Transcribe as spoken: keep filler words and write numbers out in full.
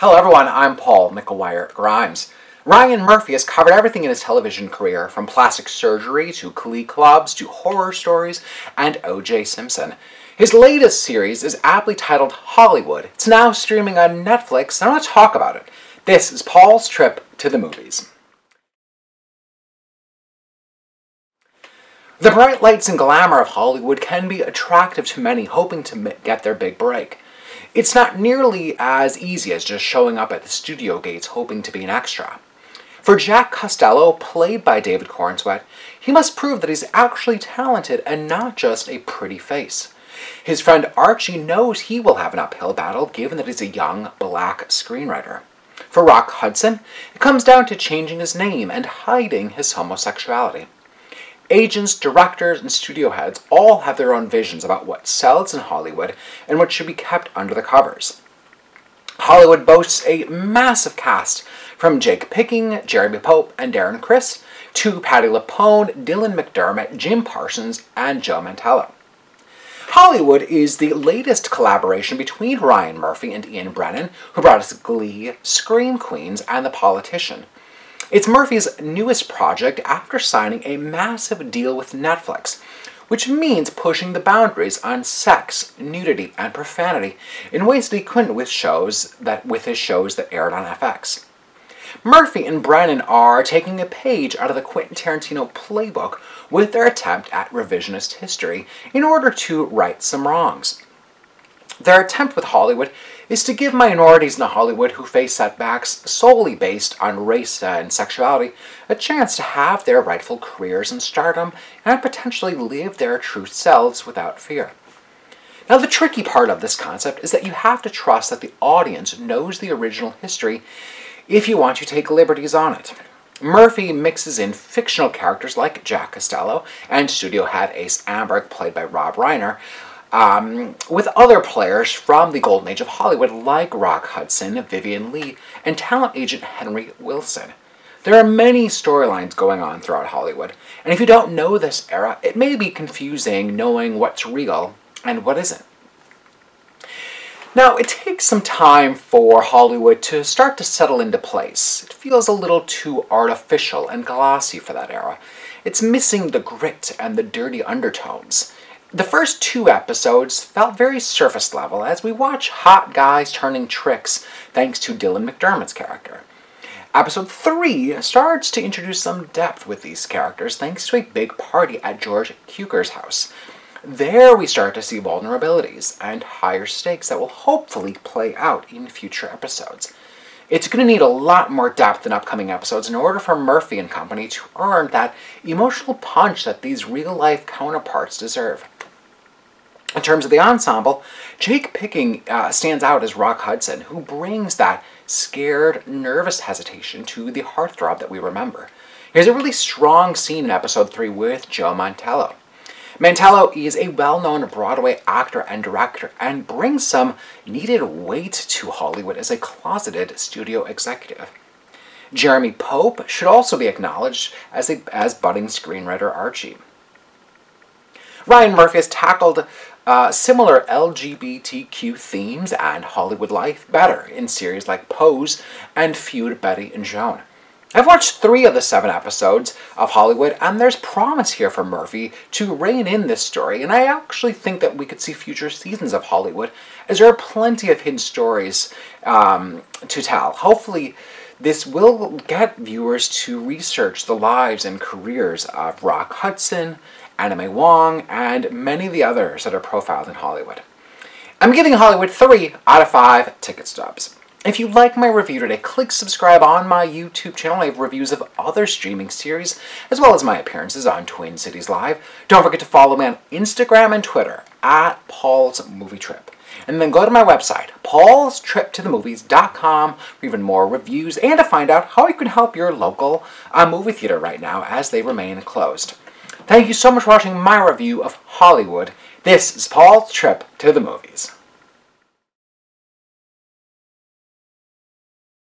Hello everyone, I'm Paul McGuire Grimes. Ryan Murphy has covered everything in his television career, from plastic surgery to glee clubs to horror stories and O J Simpson. His latest series is aptly titled Hollywood. It's now streaming on Netflix, and I want to talk about it. This is Paul's trip to the movies. The bright lights and glamour of Hollywood can be attractive to many hoping to get their big break. It's not nearly as easy as just showing up at the studio gates hoping to be an extra. For Jack Costello, played by David Corenswet, he must prove that he's actually talented and not just a pretty face. His friend Archie knows he will have an uphill battle given that he's a young black screenwriter. For Rock Hudson, it comes down to changing his name and hiding his homosexuality. Agents, directors, and studio heads all have their own visions about what sells in Hollywood and what should be kept under the covers. Hollywood boasts a massive cast, from Jake Picking, Jeremy Pope, and Darren Criss, to Patti LuPone, Dylan McDermott, Jim Parsons, and Joe Mantello. Hollywood is the latest collaboration between Ryan Murphy and Ian Brennan, who brought us Glee, Scream Queens, and The Politician. It's Murphy's newest project after signing a massive deal with Netflix, which means pushing the boundaries on sex, nudity, and profanity in ways that he couldn't with shows that with his shows that aired on F X. Murphy and Brennan are taking a page out of the Quentin Tarantino playbook with their attempt at revisionist history in order to right some wrongs. Their attempt with Hollywood is to give minorities in Hollywood who face setbacks solely based on race and sexuality a chance to have their rightful careers in stardom and potentially live their true selves without fear. Now, the tricky part of this concept is that you have to trust that the audience knows the original history if you want to take liberties on it. Murphy mixes in fictional characters like Jack Costello and studio head Ace Amberg, played by Rob Reiner, Um, with other players from the golden age of Hollywood like Rock Hudson, Vivien Leigh, and talent agent Henry Wilson. There are many storylines going on throughout Hollywood, and if you don't know this era, it may be confusing knowing what's real and what isn't. Now, it takes some time for Hollywood to start to settle into place. It feels a little too artificial and glossy for that era. It's missing the grit and the dirty undertones. The first two episodes felt very surface level as we watch hot guys turning tricks thanks to Dylan McDermott's character. Episode three starts to introduce some depth with these characters thanks to a big party at George Cukier's house. There we start to see vulnerabilities and higher stakes that will hopefully play out in future episodes. It's going to need a lot more depth in upcoming episodes in order for Murphy and company to earn that emotional punch that these real-life counterparts deserve. In terms of the ensemble, Jake Picking uh, stands out as Rock Hudson, who brings that scared, nervous hesitation to the heartthrob that we remember. Here's a really strong scene in episode three with Joe Mantello. Mantello is a well-known Broadway actor and director and brings some needed weight to Hollywood as a closeted studio executive. Jeremy Pope should also be acknowledged as, a, as budding screenwriter Archie. Ryan Murphy has tackled Uh, similar L G B T Q themes and Hollywood life better in series like Pose and Feud Betty and Joan. I've watched three of the seven episodes of Hollywood, and there's promise here for Murphy to rein in this story, and I actually think that we could see future seasons of Hollywood, as there are plenty of hidden stories um, to tell. Hopefully, this will get viewers to research the lives and careers of Rock Hudson, Anna Mae Wong, and many of the others that are profiled in Hollywood. I'm giving Hollywood three out of five ticket stubs. If you like my review today, click subscribe on my YouTube channel. I have reviews of other streaming series, as well as my appearances on Twin Cities Live. Don't forget to follow me on Instagram and Twitter, at Paul's Movie Trip. And then go to my website, pauls trip to the movies dot com, for even more reviews, and to find out how you can help your local uh, movie theater right now as they remain closed. Thank you so much for watching my review of Hollywood. This is Paul's Trip to the Movies.